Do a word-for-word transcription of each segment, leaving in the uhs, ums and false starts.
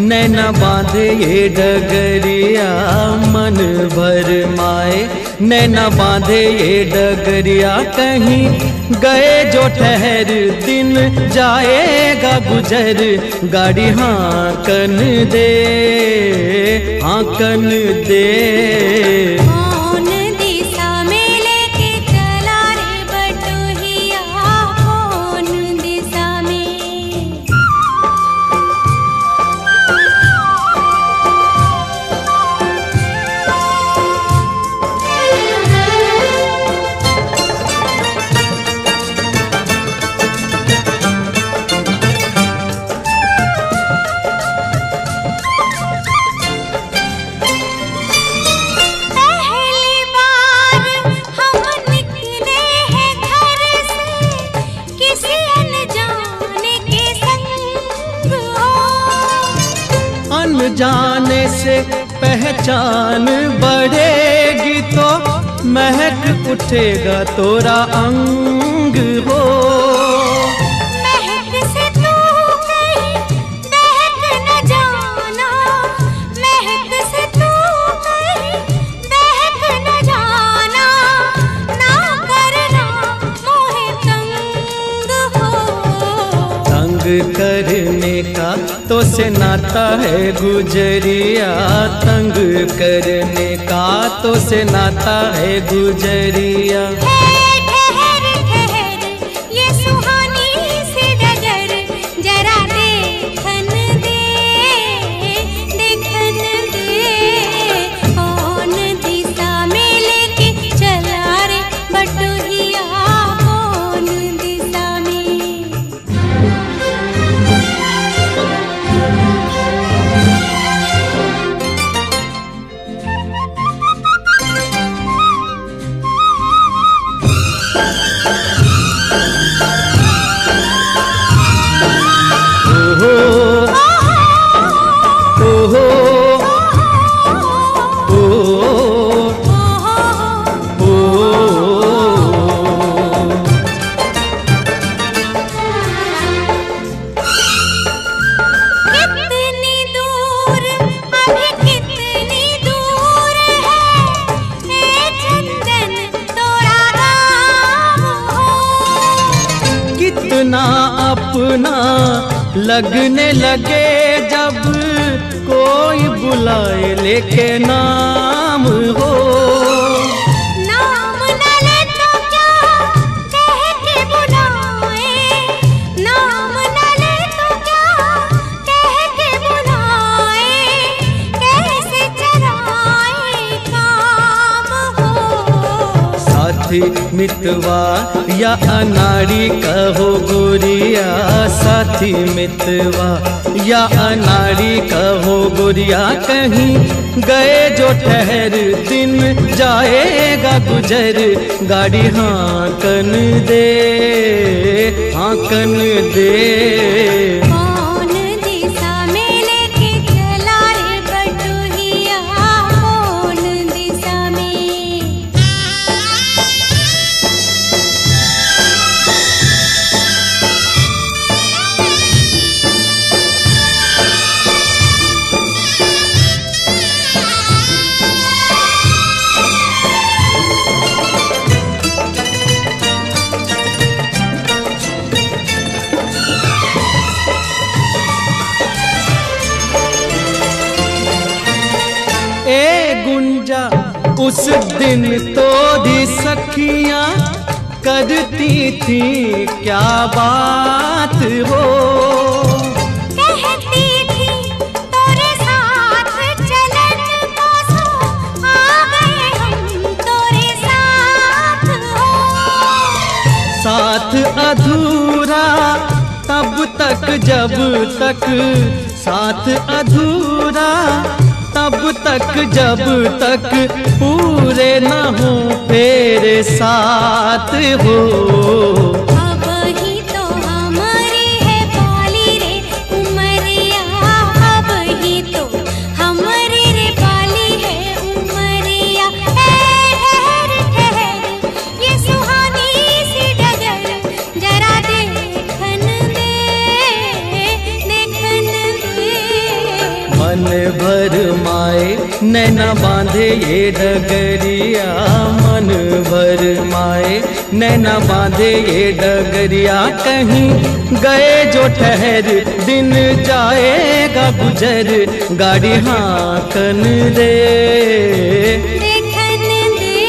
नैना बांधे ये डगरिया मन भर माए, नैना बांधे ये डगरिया कहीं गए जो ठहर, दिन जाएगा गुजर गाड़ी हांकन दे हांकन दे। जाने से पहचान बढ़ेगी तो महक उठेगा तोरा अंग हो, महक से तू कहीं महक न जाना, महक से तू कहीं महक न जाना, ना करना मोहे तंग हो। तंग करने का तो से नाता है गुजरिया, तंग करने का तो से नाता है गुजरिया। ठहर ठहर ये सुहानी सी डगर जरा देखन दे देखन दे। कौन दिशा में लेके चला रे बटुहिया, कौन दिशा में। अपना अपना लगने लगे जब कोई बुलाए लेके नाम हो, नाम न ले तो क्या कह के बुलाए, नाम न ले तो क्या कह के बुलाए, कैसे चराए काम हो। साथी मितवा या अनाड़ी कहो गुरिया, साथी मितवा या अनाड़ी कहो गुरिया, कहीं गए जो ठहर, दिन जाएगा गुजर गाड़ी हांकन दे हांकन दे। उस दिन तो भी सखियां करती थी क्या बात हो, कहती थी तोरे साथ चलन को, सो आ गए हम तोरे साथ हो। साथ अधूरा तब तक जब तक, साथ अधूरा तब तक जब तक पूरे न हो तेरे साथ हो। अब ही तो हमारी है पाली रे उमरिया, अब ही तो हमारी रे पाली है उमरिया। ठहर ठहर ये सुहानी सी डगर जरा देखन दे देखन दे। नैना बांधे ये डगरिया मन भर माए, नैना बांधे ये डगरिया कहीं गए जो ठहर, दिन जाएगा गुजर गाड़ी हांकन दे, देखन दे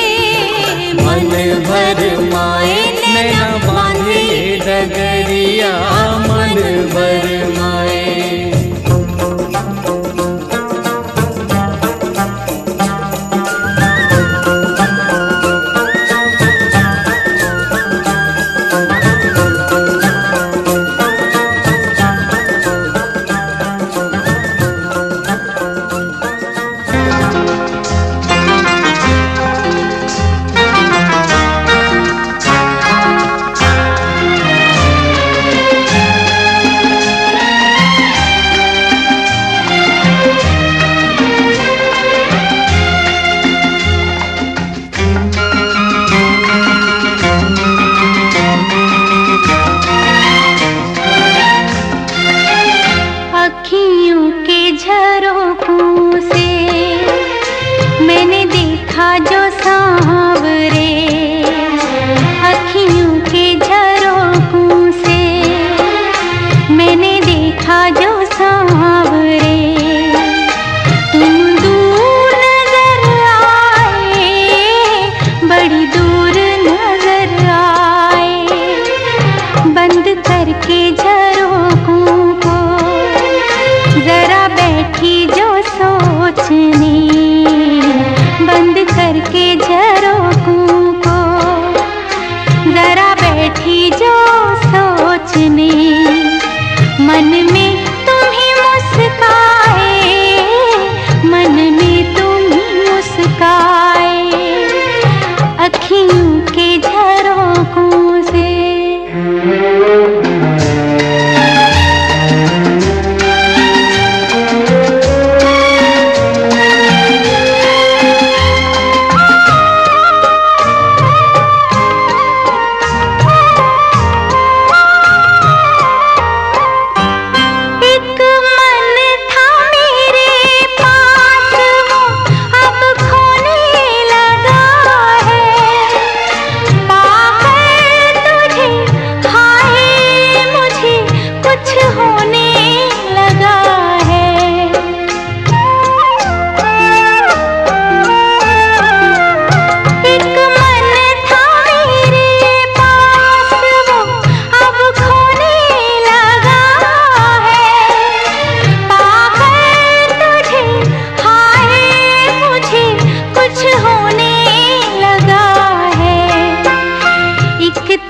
मन भर माए, नैना बांधे ये डगरिया मन भर माए।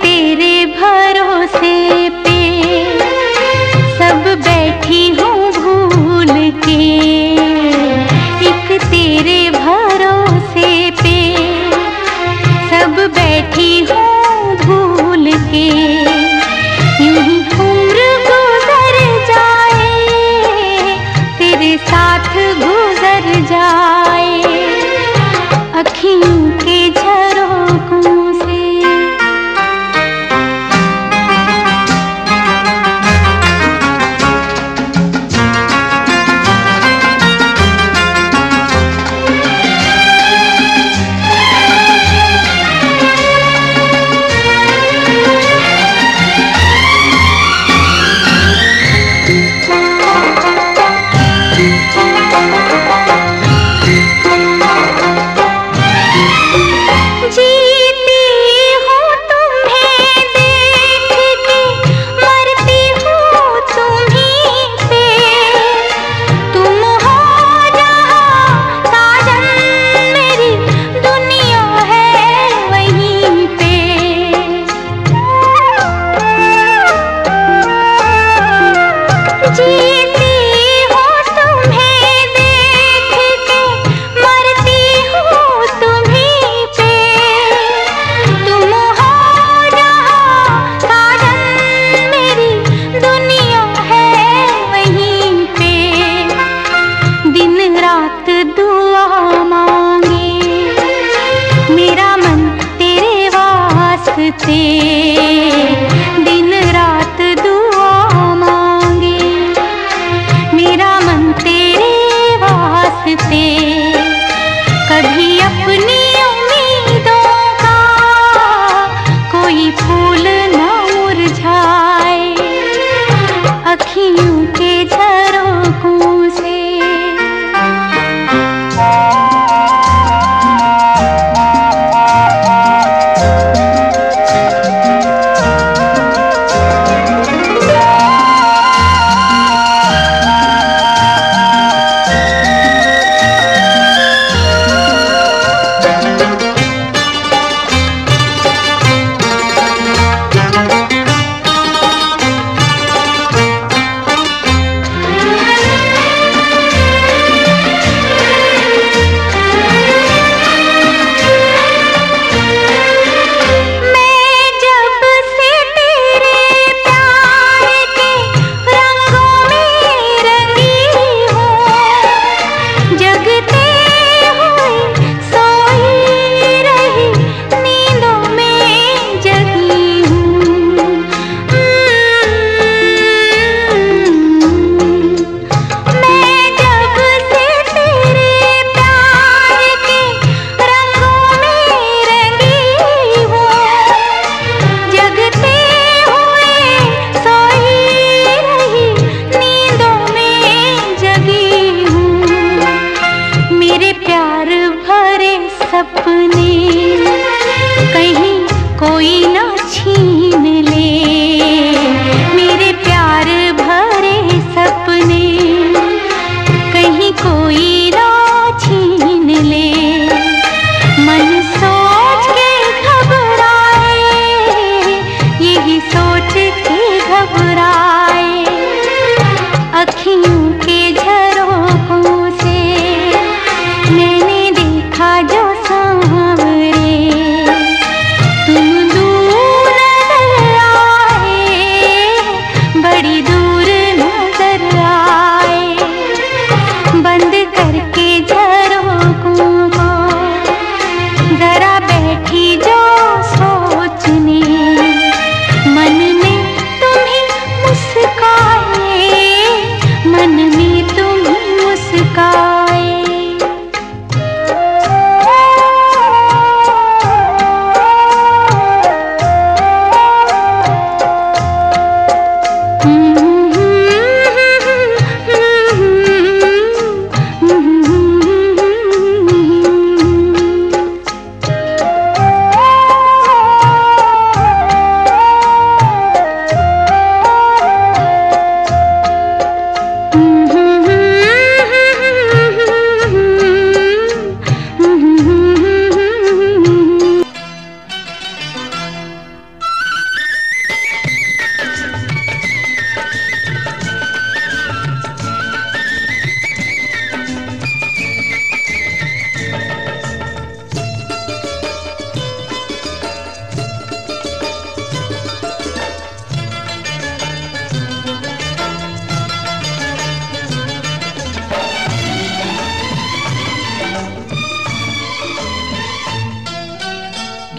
तेरे वास्ते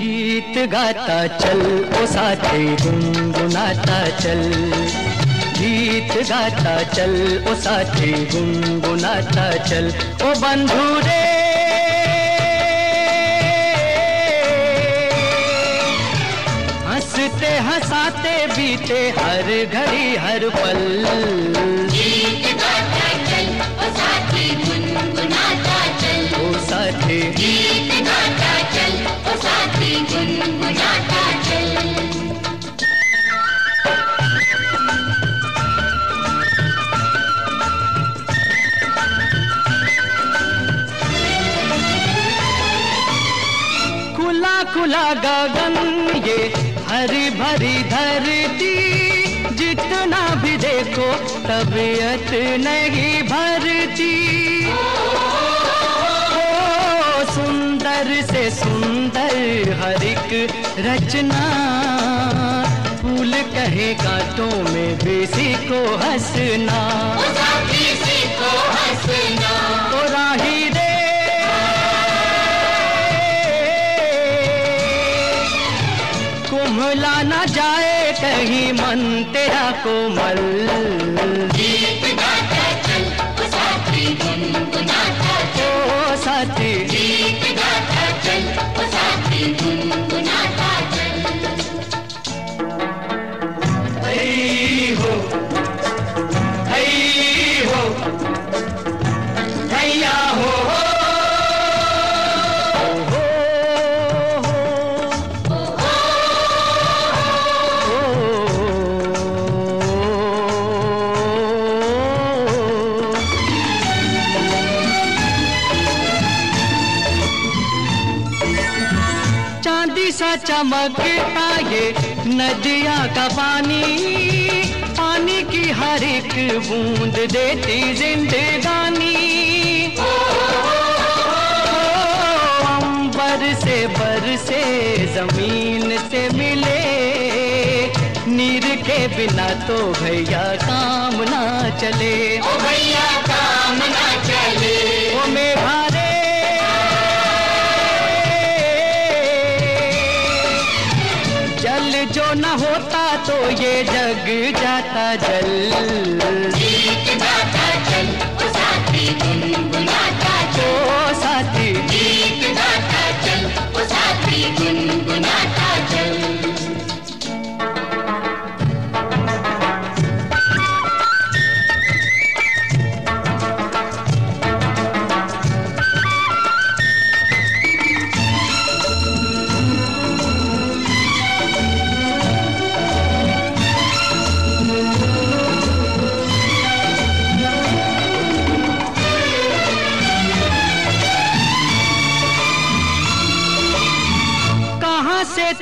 गीत गाता चल ओ साथी गुनगुनाता चल, गीत गाता चल ओ साथी गुनगुनाता चल। ओ बंधु रे हंसते हंसाते बीते हर घड़ी हर पल, गीत गाता चल ओ साथी गुनगुनाता चल, ओ साथी गीत गाता चल ओ साथी गुनगुनाता चल। खुला गगन ये हरी भरी धरती, जितना भी देखो तबीयत नहीं भरती। ओ सुंदर से सुंदर हर एक रचना, फूल कहे कांटों में बेसी को हंसना, बेसी को हंसना। ओ राही कुम्हला ना जाए कहीं मन तेरा कोमल, गीत गाता चल ओ साथी गुनगुनाता चल, ओ साथी गीत गाता चल ओ साथी गुनगुनाता चल। ऐ हो ऐ हो भैया हो चमकता ये नदिया का पानी, पानी की हर एक बूंद देती जिंदगानी। अंबर से बरसे जमीन से मिले, नीर के बिना तो भैया काम ना चले, ओ भैया काम ना चले। ओ मेरा ना होता तो ये जग जाता जल, गीत गाता चल ओ साथी गुनगुनाता चल, ओ साथी गीत गाता चल ओ साथी गुनगुनाता चल।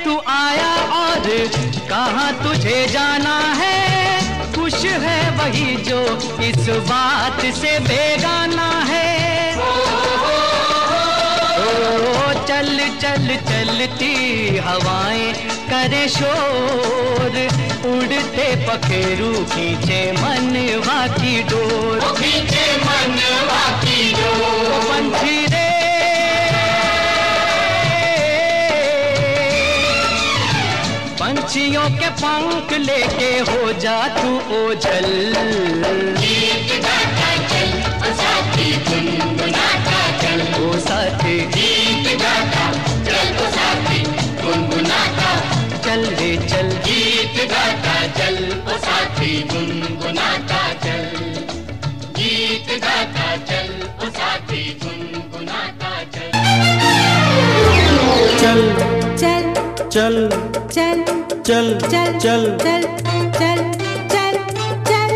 तू आया और कहाँ तुझे जाना है, खुश है वही जो इस बात से बेगाना है। ओ चल चल चलती हवाएं करे शोर, उड़ते पखेरू खींचे मनवा की डोर, खींचे मनवा की डोर। पंछी रे पंछियों के पंख लेके हो जा तू ओझल, गीत गाता चल ओ साथी गुनगुनाता चल, ओ साथी गीत गाता चल ओ साथी गुनगुनाता चल रे चल, गीत गाता चल ओ साथी गुनगुनाता चल, गीत गाता चल ओ साथी गुनगुनाता चल। चल चल चल चल चल चल चल चल चल चल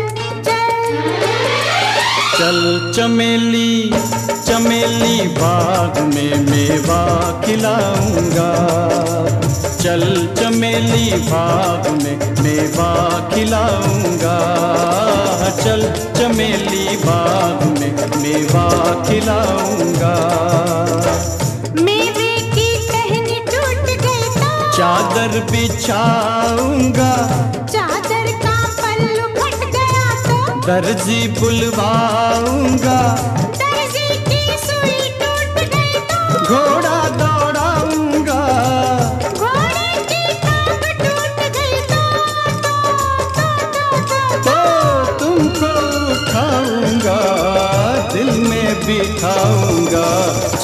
चल चल। चमेली चमेली बाग में मेवा खिलाऊंगा, चल चमेली बाग में मेवा खिलाऊंगा, चल चमेली बाग में मेवा खिलाऊंगा। चादर बिछाऊंगा, चादर का पल्लू फट गया तो दर्जी बुलवाऊंगा, दर्जी की सुई टूट गई तो घोड़ा दौड़ाऊंगा।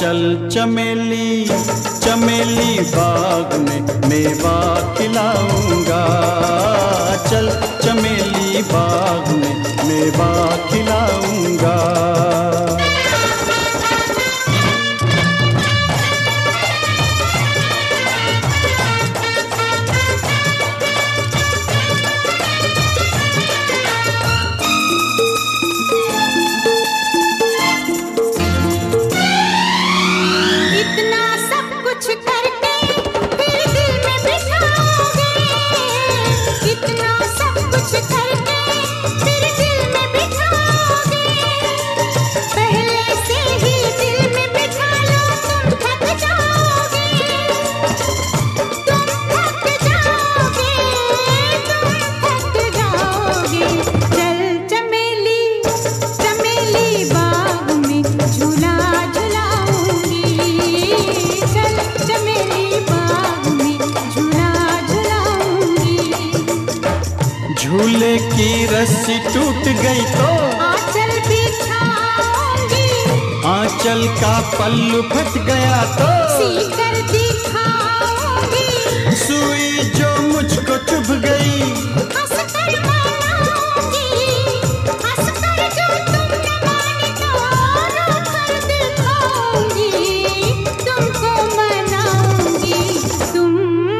चल चमेली चमेली बाग में मेवा खिलाऊंगा, चल चमेली बाग में मेवा खिलाऊंगा। झूले की रस्सी टूट गई तो आंचल बिछाऊंगी, आंचल का पल्लू फट गया तो सीकर दिखाऊंगी। सुई जो मुझको चुभ गई हंस कर मनाऊंगी, हंस कर जो तुम न माने तो रो कर दिल खोऊंगी। तुमको मनाऊंगी तुम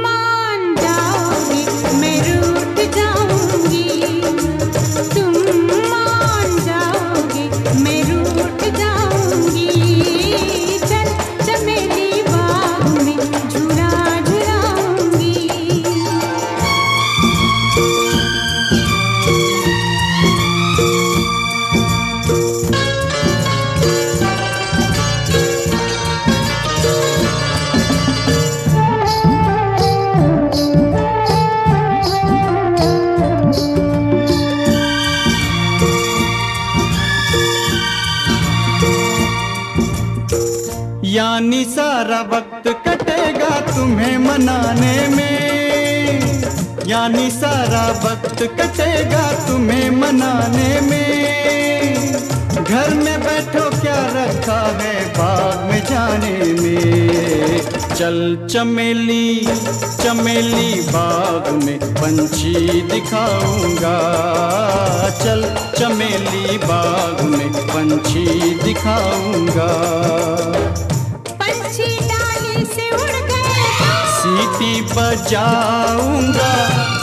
मान जाओगी, मैं रूठ जाऊंगी यानी सारा वक्त कटेगा तुम्हें मनाने में, यानी सारा वक्त कटेगा तुम्हें मनाने में। घर में बैठो क्या रखा है बाग में जाने में, चल चमेली चमेली बाग में पंछी दिखाऊंगा, चल चमेली बाग में पंछी दिखाऊंगा। सीटी बजाऊंगा,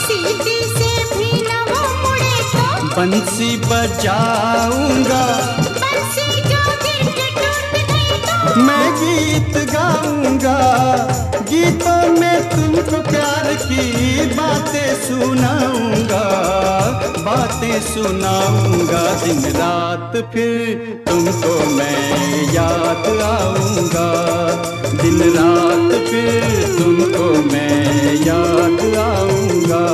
सीटी से भी न वो मुड़े तो बंसी बजाऊंगा, बंसी जो गिर के टूट गई तो मैं गीत गाऊंगा। गीतों में तुमको प्यार की बातें सुनाऊंगा, बातें सुनाऊंगा। दिन रात फिर तुमको मैं याद आऊंगा, दिन रात फिर तुमको मैं याद आऊंगा।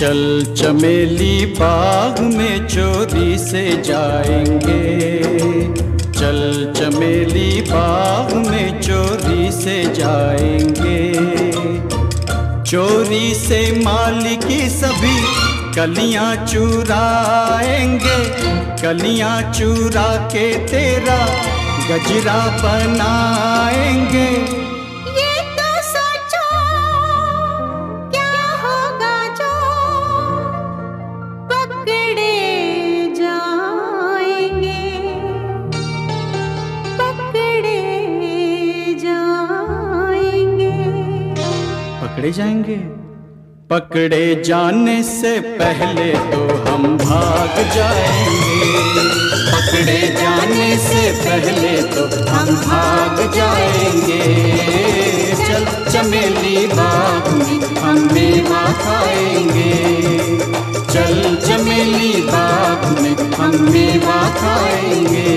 चल चमेली बाग में चोरी से जाएंगे, चल चमेली बाग में चोरी से जाएंगे। चोरी से माली की सभी कलियां चुराएंगे, कलियां चुरा के तेरा गजरा बनाएंगे। ये तो सोचो पकड़े जाएंगे। पकड़े जाने से पहले तो हम भाग जाएंगे। पकड़े जाने से पहले तो हम भाग जाएंगे। चल चमेली बाग में हम मेवा खाएंगे। चल चमेली बाग में हम मेवा खाएंगे।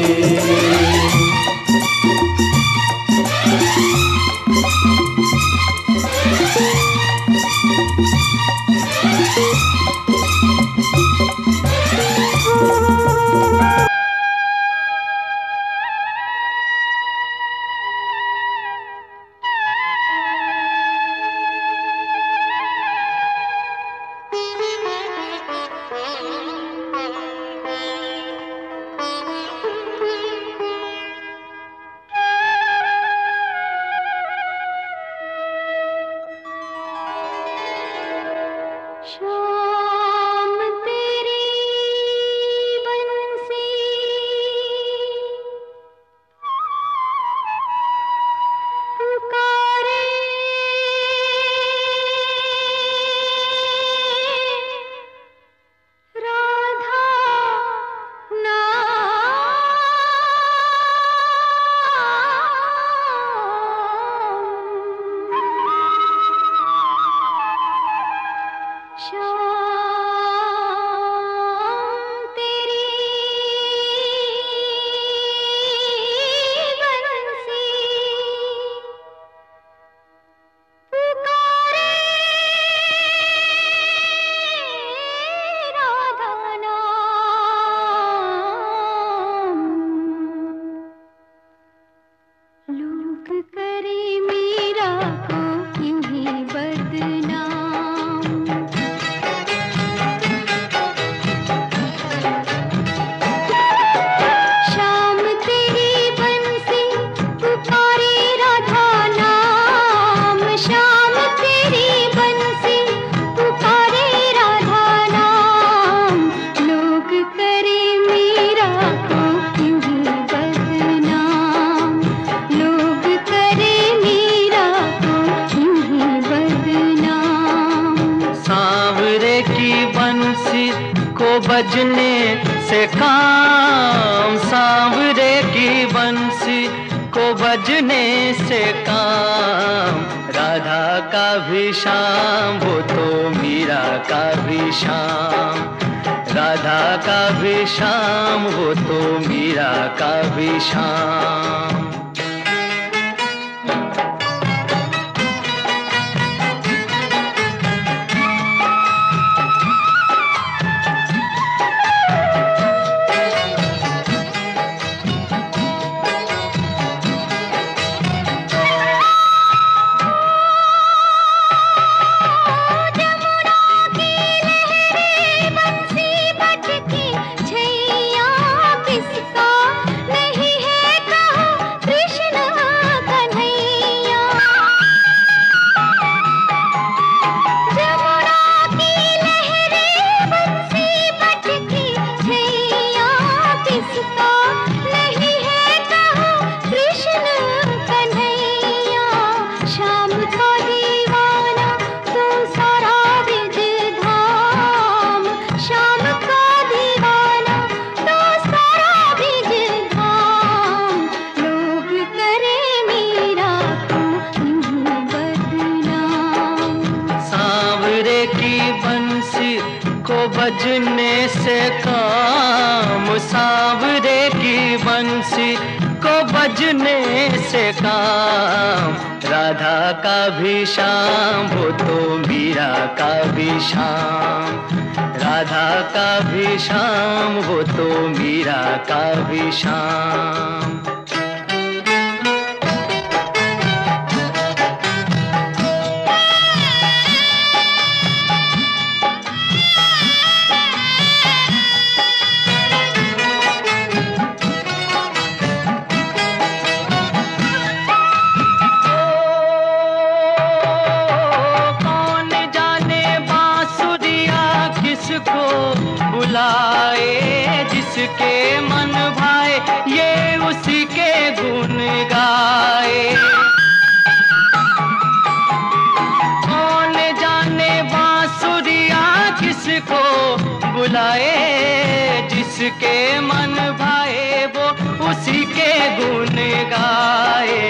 लाए, जिसके मन भाए वो उसी के गुण गाए।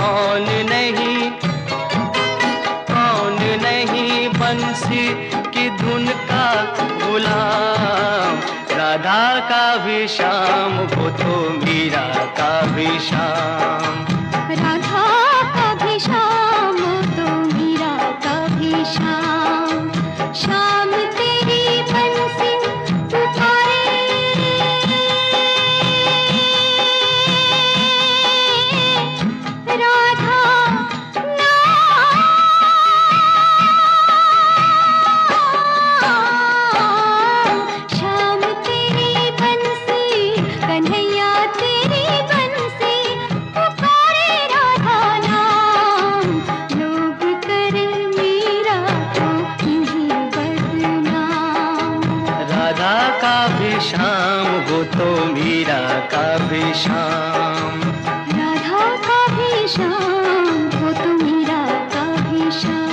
कौन नहीं कौन नहीं बंसी की धुन का गुलाम, राधा का भी श्याम वो तो मीरा का भी श्याम। राधा का भी श्याम वो तो मीरा का भी श्याम। श्याम श्याम, राधा का भी श्याम वो तो मीरा का भी श्याम।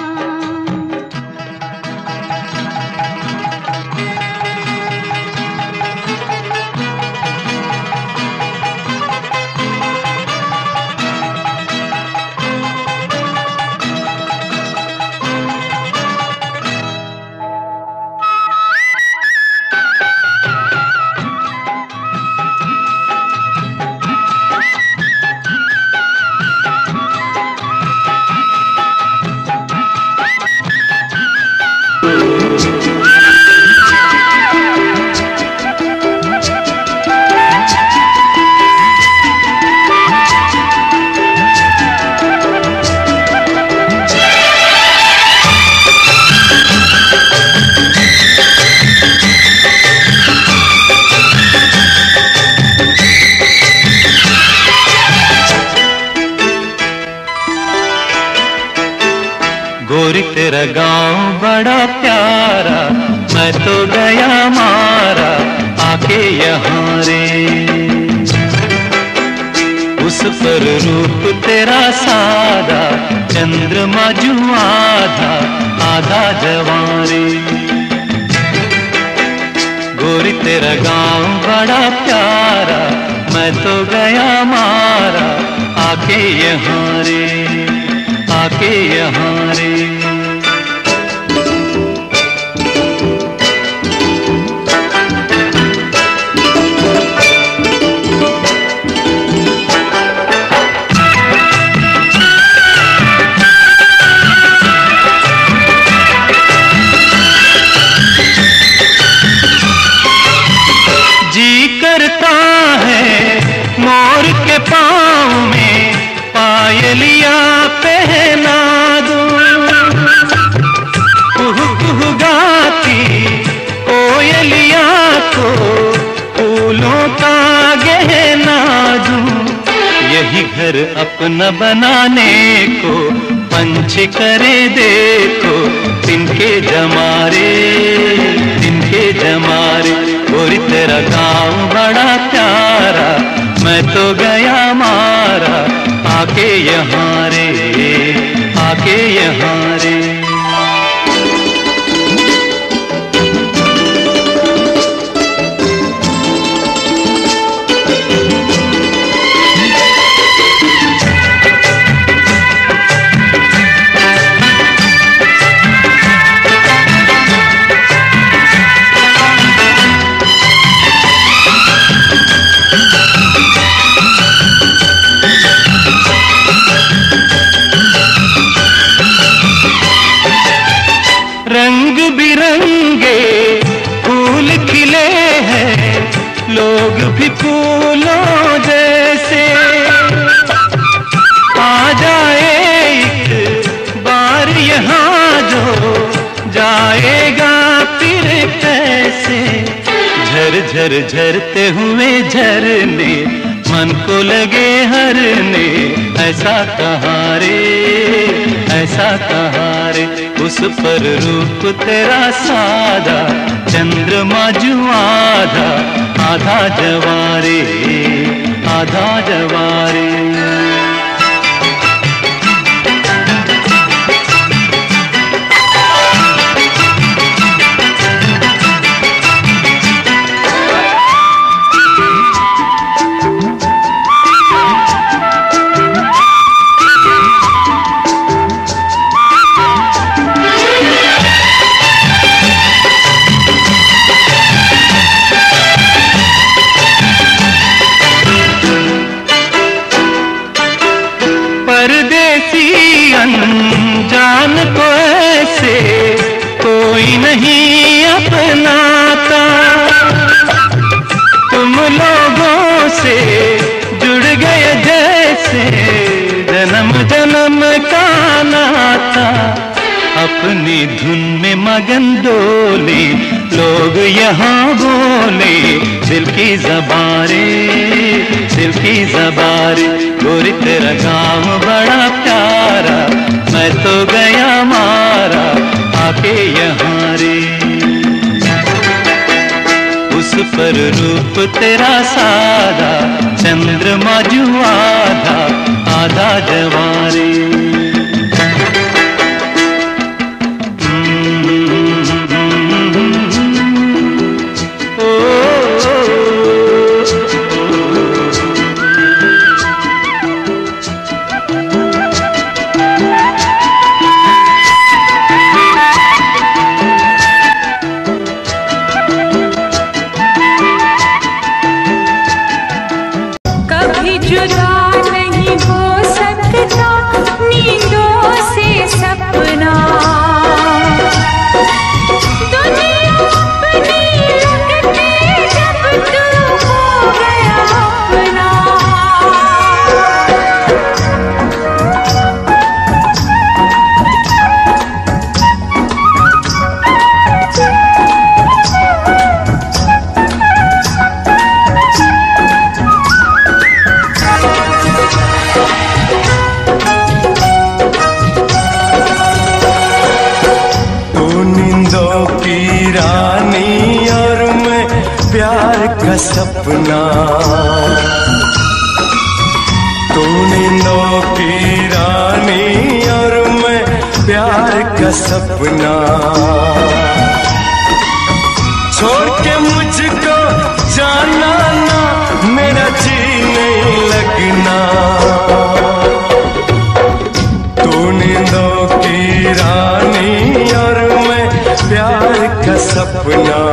तेरा गाँव बड़ा प्यारा, मैं तो गया मारा आके यहाँ रे। उस पर रूप तेरा सादा, चंद्रमा जुआ था आधा जवारे। गोरी तेरा गाँव बड़ा प्यारा, मैं तो गया मारा आके यहाँ रे, आके यहाँ रे। घर अपना बनाने को पंच करे देखो तिनके जमारे, तिनके जमारे। गोरी तेरा गाँव बड़ा प्यारा, मैं तो गया मारा आके यहाँ रे, आके यहाँ रे। झर झरते हुए झरने मन को लगे हरने, ऐसा कहाँ रे, ऐसा कहाँ रे। उस पर रूप तेरा सादा, चंद्रमा जुआधा आधा जवारे, आधा जवारे। अपनी धुन में मगन डोले, लोग यहाँ बोले दिल की ज़बारे, दिल की ज़बारे। गोरी तेरा काम बड़ा प्यारा, मैं तो गया मारा आके यहाँ रे। उस पर रूप तेरा सादा, चंद्रमा जुआधा आधा जवारे। सपना तू नींदों की रानी और मैं प्यार का सपना। छोड़ के मुझको जाना ना, मेरा जी नहीं लगना। तू नींदों की रानी और मैं प्यार का सपना।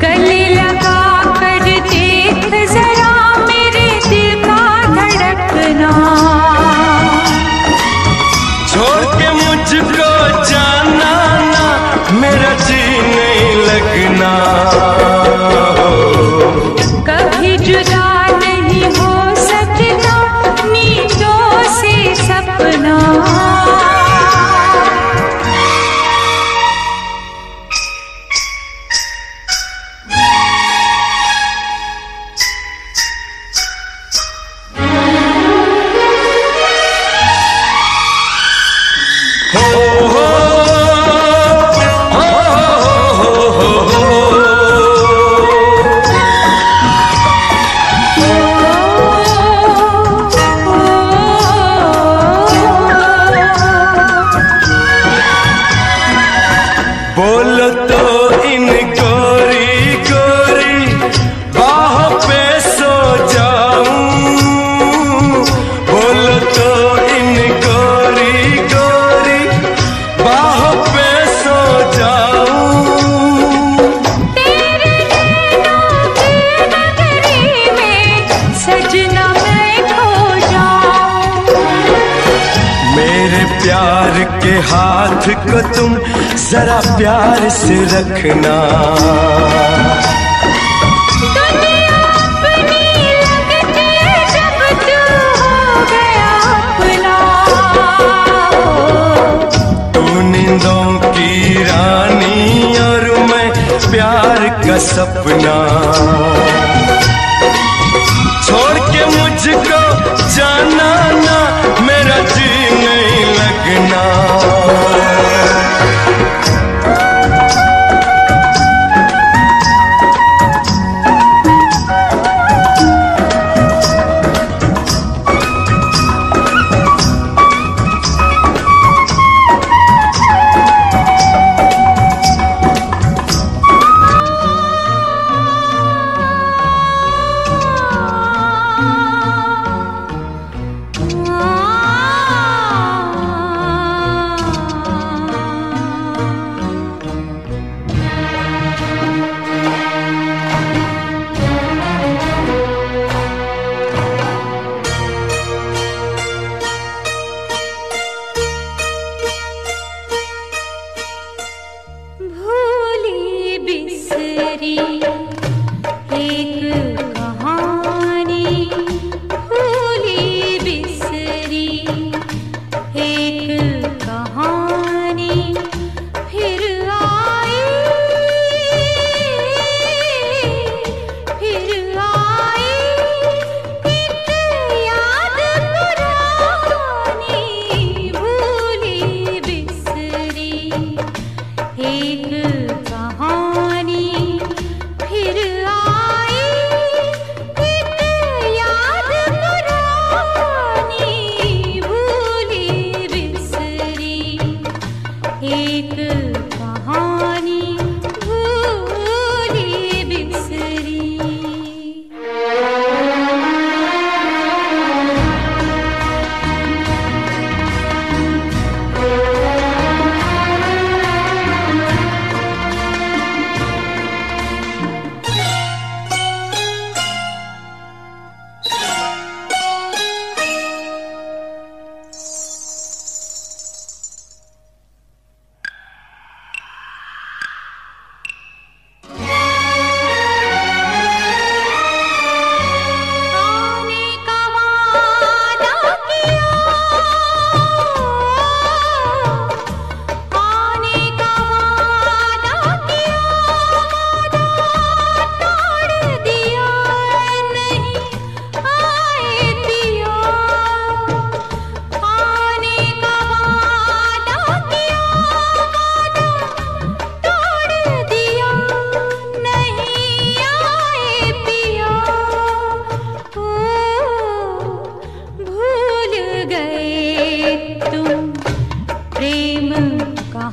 गले लगा कर दे हैं प्यार के हाथ को तुम जरा प्यार से रखना। सपना छोड़ के मुझको जाना ना, मेरा जी नहीं लगना।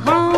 Oh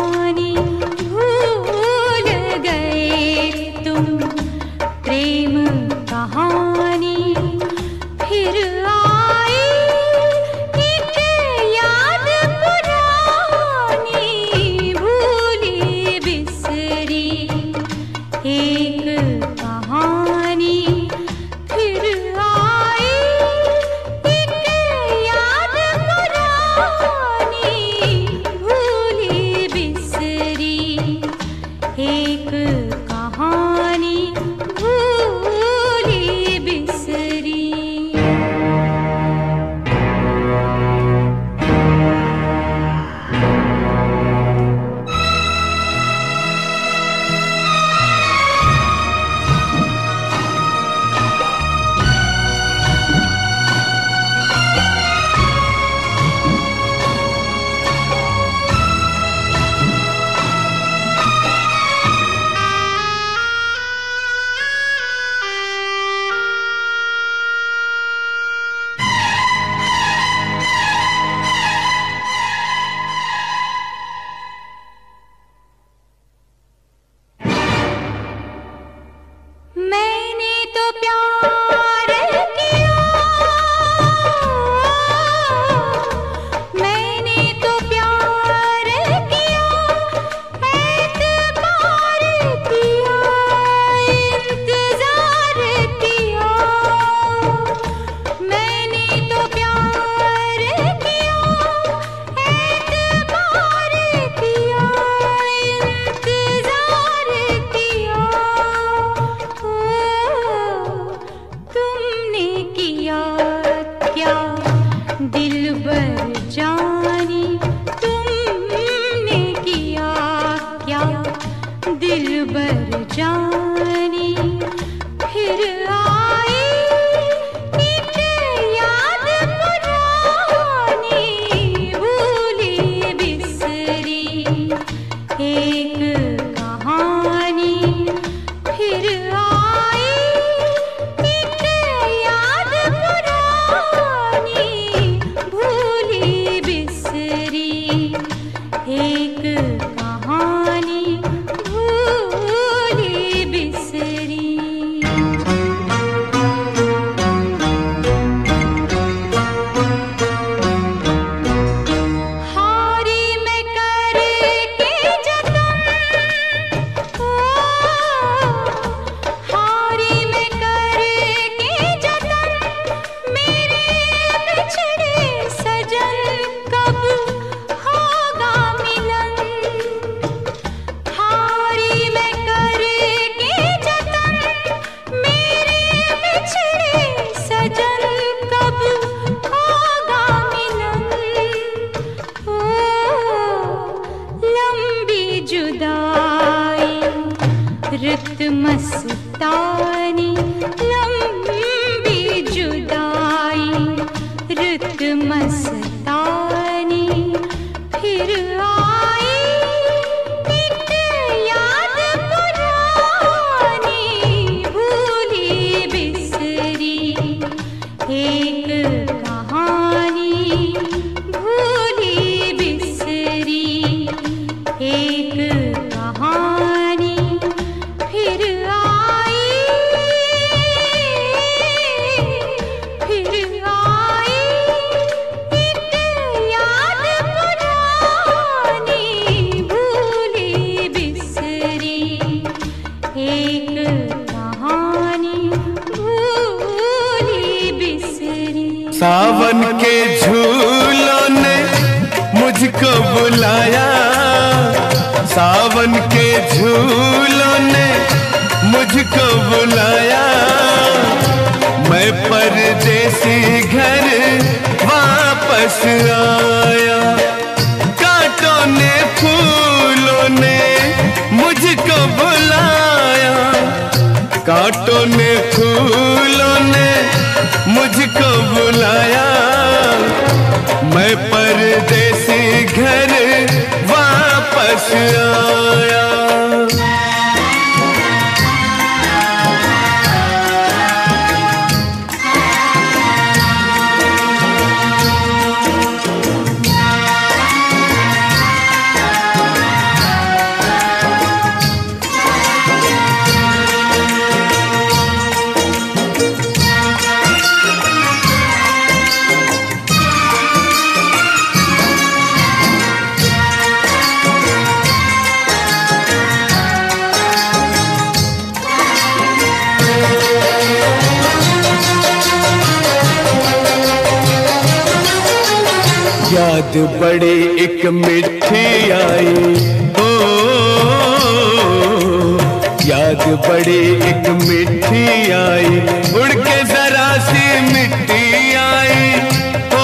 दिलबर जानी तुमने किया क्या, दिलबर जानी फिर आई नीचे याद पुरानी, भूली बिसरी एक कहानी फिर आई नीचे याद पुरानी, भूली बिसरी एक कहानी भूली बिसरी। रिक्त मस्तानी लंबी जुदाई, रिक्त मस्तानी फिर आई नीचे याद पुरानी, भूली बिसरी एक कहानी भूली बिसरी एक कहानी। सावन के झूलों ने मुझको बुलाया, सावन के झूलों ने मुझको बुलाया, मैं परदेसी घर वापस आया, कांटों ने फूलों ने मुझको बुलाया, कांटों ने फूलों ने मुझको बुलाया, मैं परदेसी घर वापस आया। याद बड़े एक मीठी आई ओ, याद बड़े एक मीठी आई, उड़ के जरा सी मिट्टी आई ओ,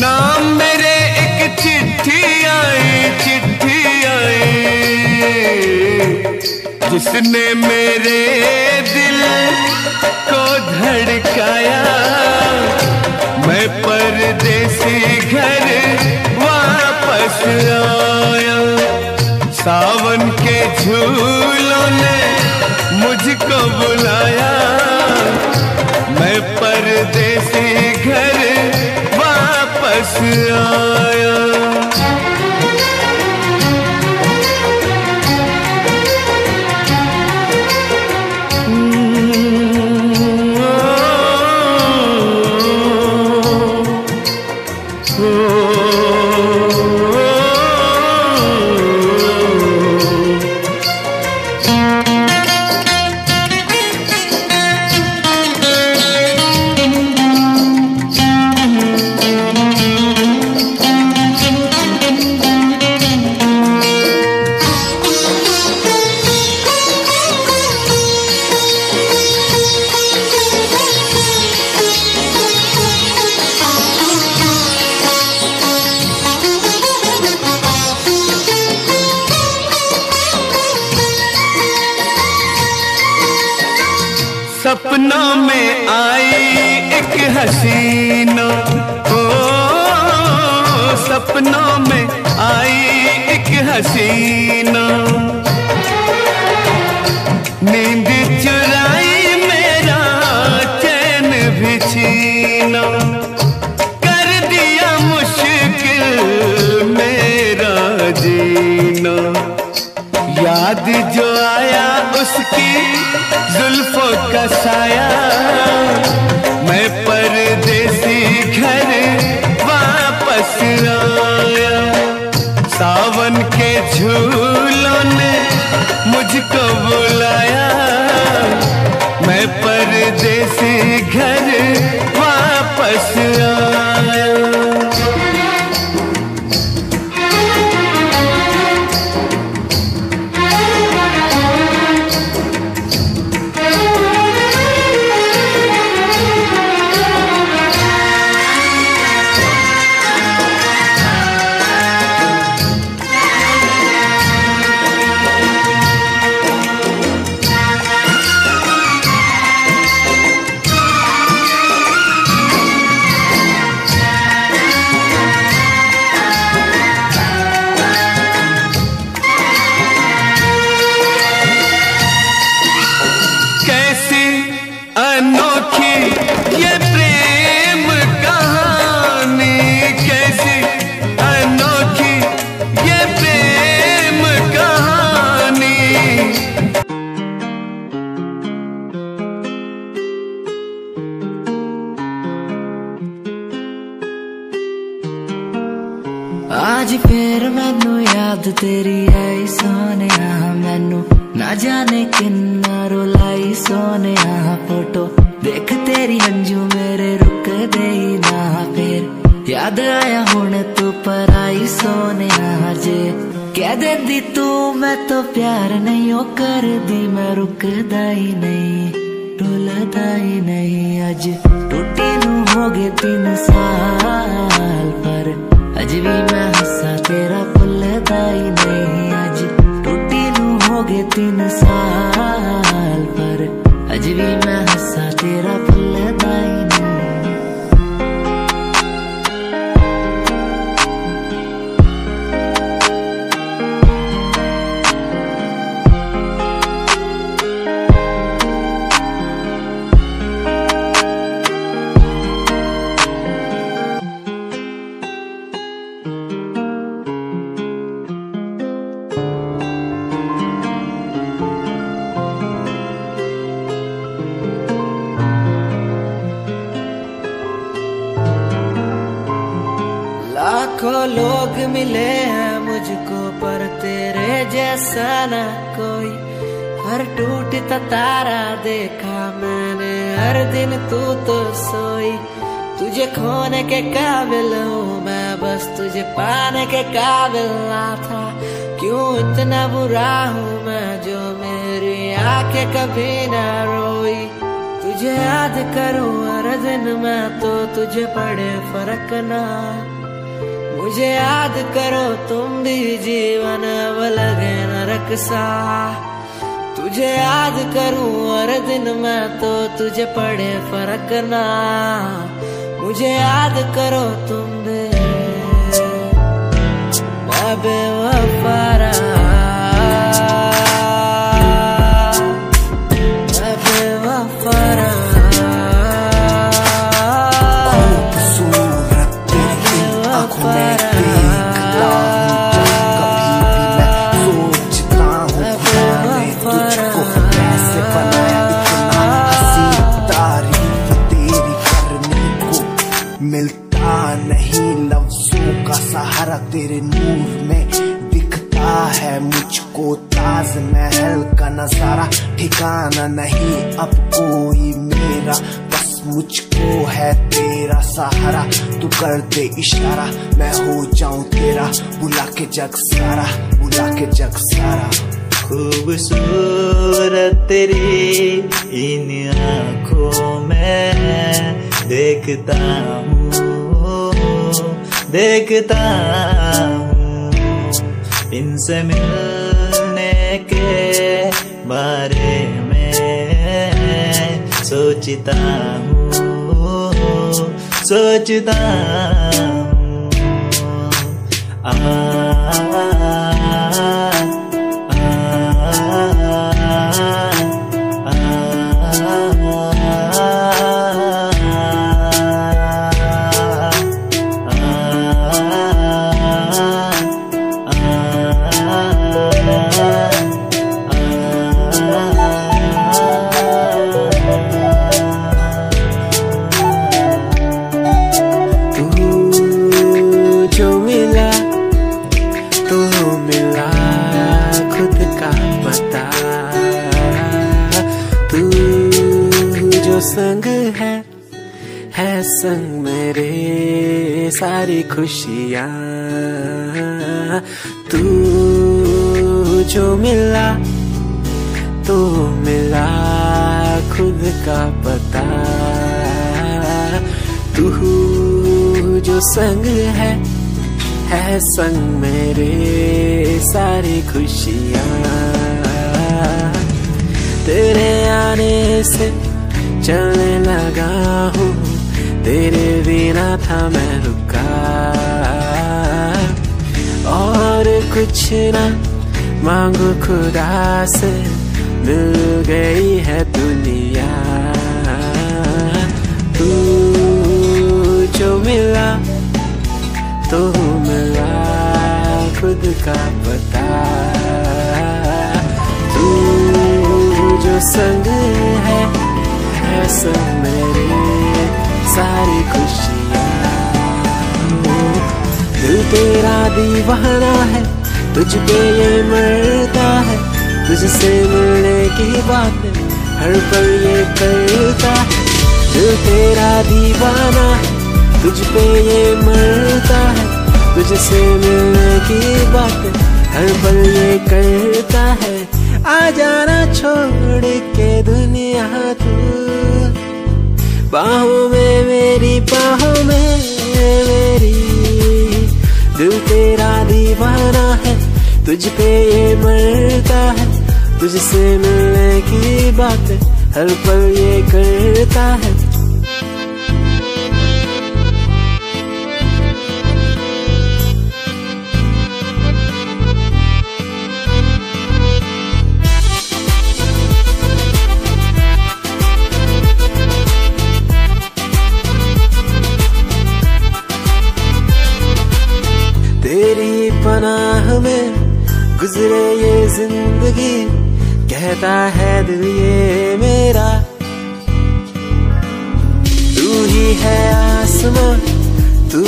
नाम मेरे एक चिट्ठी आई, चिट्ठी आई जिसने मेरे दिल को धड़काया, मैं परदेसी घर वापस आया, सावन के झूलों ने मुझको बुलाया, मैं परदेसी घर वापस आया। हसीनों ओ सपनों में आई एक हसीनों, नींद चुराई मेरा चैन भी छीनो, कर दिया मुश्किल मेरा जीना। याद जो आया उसकी जुल्फों का साया, मैं परदेसी घर वापस आया। सावन के झूलों ने मुझको बुलाया, मैं परदेसी घर वापस आया। आज फिर मैनू याद तेरी आई सोनिया, मैनू ना जाने किन्ना रोलाई सोनिया। फोटो देख तेरी अंजू मेरे रुक दे ही ना, फिर याद आया हुण तू पर आई सोनिया। जे कह देंदी तू मैं तो प्यार नहीं ओ कर दी, मैं रुकदा ही नहीं रुलदा ही नहीं। अज टूटे नू हो गए तीन साल, पर अज भी मैं हंसा तेरा भुलदा ही नहीं। अज टूटी नू हो गए तीन साल, पर अज भी मैं हंसा तेरा भुलदा ही को। लोग मिले हैं मुझको पर तेरे जैसा ना कोई, हर टूटता तारा देखा मैंने हर दिन तू तो सोई। तुझे खोने के काबिल हूँ मैं, बस तुझे पाने के काबिल ना था। क्यों इतना बुरा हूँ मैं जो मेरी आंखें कभी ना रोई। तुझे याद करूँ हर दिन मैं तो तुझे पड़े फर्क ना, मुझे याद करो तुम भी जीवन अब लगे नरक सा। तुझे याद करूं हर दिन मैं तो तुझे पड़े फर्क ना, मुझे याद करो तुम भी मैं बेवफा रहा। तेरे नूर में दिखता है मुझको ताज महल का नजारा, ठिकाना नहीं अब कोई मेरा, बस मुझको है तेरा सहारा। तू कर दे इशारा मैं हो जाऊं तेरा, बुला के जग सारा बुला के जग सारा। खूबसूरत तेरी इन आँखों में देखता हूँ देखता हूँ, इनसे मिलने के बारे में सोचता हूँ सोचता आ, संग है है संग मेरे सारी खुशियाँ। तू जो मिला तो मिला खुद का पता। तू जो संग है है संग मेरे सारी खुशियाँ। तेरे आने से चलने लगा हूँ, तेरे बिना था मैं रुका। और कुछ ना मांगू खुदा से, मिल गई है दुनिया। तू जो मिला तो मिला खुद का पता। तू जो संग है सब मेरे सारी खुशियाँ। दिल तेरा दीवाना है, तुझ पे ये मरता है। तुझसे मिलने की बात हर पल ये करता है। दिल तेरा दीवाना है, तुझ पे ये मरता है। तुझसे मिलने की बात हर पल ये करता है। आ जाना छोड़ के दुनिया तू, बाहों में मेरी, बाहों में मेरी। दिल तेरा दीवाना है, तुझ पे ये मरता है। तुझसे मिलने की बात हर पल ये करता है। तेरी पनाह में गुजरे ये जिंदगी, कहता है दिल ये मेरा। तू ही है आसमां, तू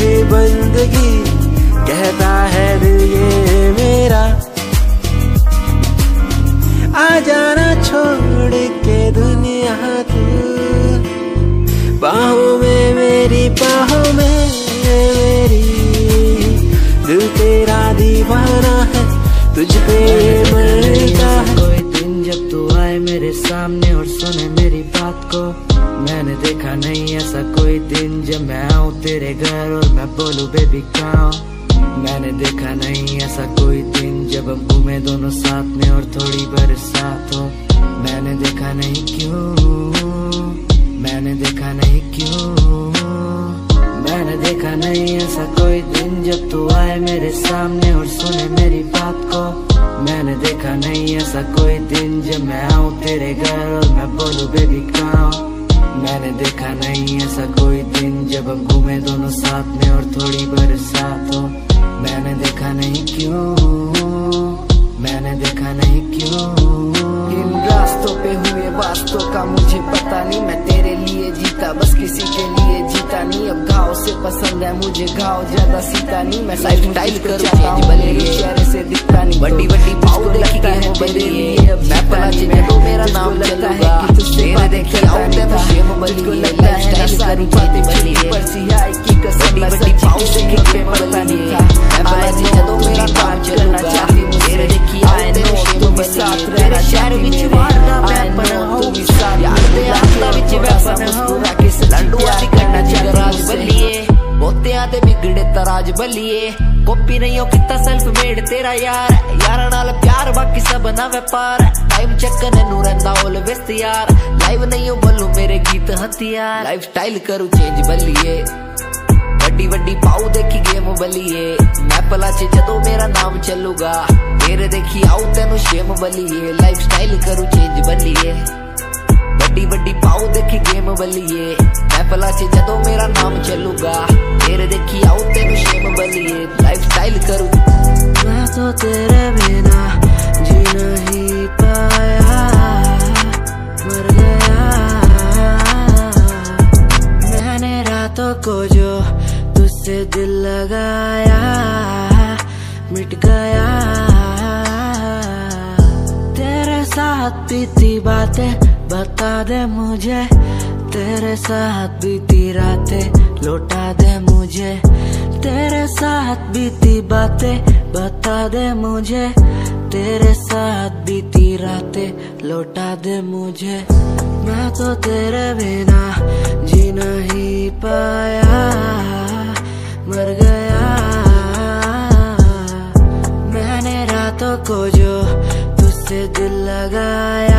ही बंदगी, कहता है दिल ये मेरा। आ जाना छोड़ के दुनिया तू, बाहों में मेरी, बाहों में मेरी। दिल तेरा दीवाना है, तुझ पे मरता है। कोई दिन जब तू आए मेरे सामने और सुने मेरी बात को, मैंने देखा नहीं ऐसा कोई दिन। जब मैं आऊँ तेरे घर और मैं बोलूँ बेबी कहाँ, मैंने देखा नहीं ऐसा कोई दिन। जब हम घूमे दोनों साथ में और थोड़ी बरसात हो, मैंने देखा नहीं क्यों, मैंने देखा नहीं क्यों। मैंने देखा नहीं ऐसा कोई दिन जब तू आए मेरे सामने और सुने मेरी बात को, मैंने देखा नहीं ऐसा कोई दिन। जब मैं आऊँ तेरे घर और मैं बोलूँ बेबी कहाँ, मैंने देखा नहीं ऐसा कोई दिन। जब हम घूमे दोनों साथ में और थोड़ी बरसात हो, मैंने देखा नहीं क्यों, मैंने देखा नहीं क्यों। इन रास्तों पे हुए वास्तों का मुझे पता नहीं, मैं तेरे लिए जीता बस किसी के लिए जीता नहीं। अब गाँव से पसंद है मुझे गाँव, ज्यादा सीता नहीं। मैं लाइफ स्टाइल करूँ से दिखता नहीं, बड़ी बड़ी पाऊ देखी है मेरे लिए। मैं पला जिनको मेरा नाम लगता है कि तुझसे बातें करता हूँ, मुझको लगता है ना सारी बातें बनी है। पर सियाई की कसम मैं सच पाऊ से कितने पड़ता नहीं। मैं पला जिनको मेरा काम चलना चाहती हूँ, तेरे की आए नो तो मैं साथ रहना चाहती हूँ। मेरे आए नो तो मैं साथ रहना चाहती हूँ। बोते आते बिगड़े तराज बलिए कॉपी नहीं हो किता सेल्फ मेड तेरा यार यारा नाल प्यार बाकी सब ना व्यापार टाइम चक्कर नू रहिंदा ऑलवेज तैयार लाइव नहीं हो बोलू मेरे गीत हथियार लाइफ स्टाइल करू चेंज बलिए वड्डी वड्डी पाऊ देखी गेम बलिए मैं पला च जदों मेरा नाम चलूगा तेरे देखी आऊ तेनू शेम बलिए लाइफ स्टाइल करू चेंज बलिए बड़ी बड़ी पाऊ देखी गेम बलिए मैं पला च जदों मेरा नाम चलूगा तेरे देखी आऊ तेनू शेम बलिए लाइफ स्टाइल करू मैं तो तेरे बिना जी नहीं पाया मर गया मैंने रातों को जो तुझसे दिल लगाया मिट गया तेरे साथ बीती बातें बता दे मुझे तेरे साथ बीती रातें लौटा दे मुझे तेरे साथ बीती बातें बता दे मुझे तेरे साथ बीती रातें लौटा दे मुझे मैं तो तेरे बिना जी नहीं पाया मर गया मैंने रातों को जो तुझसे दिल लगाया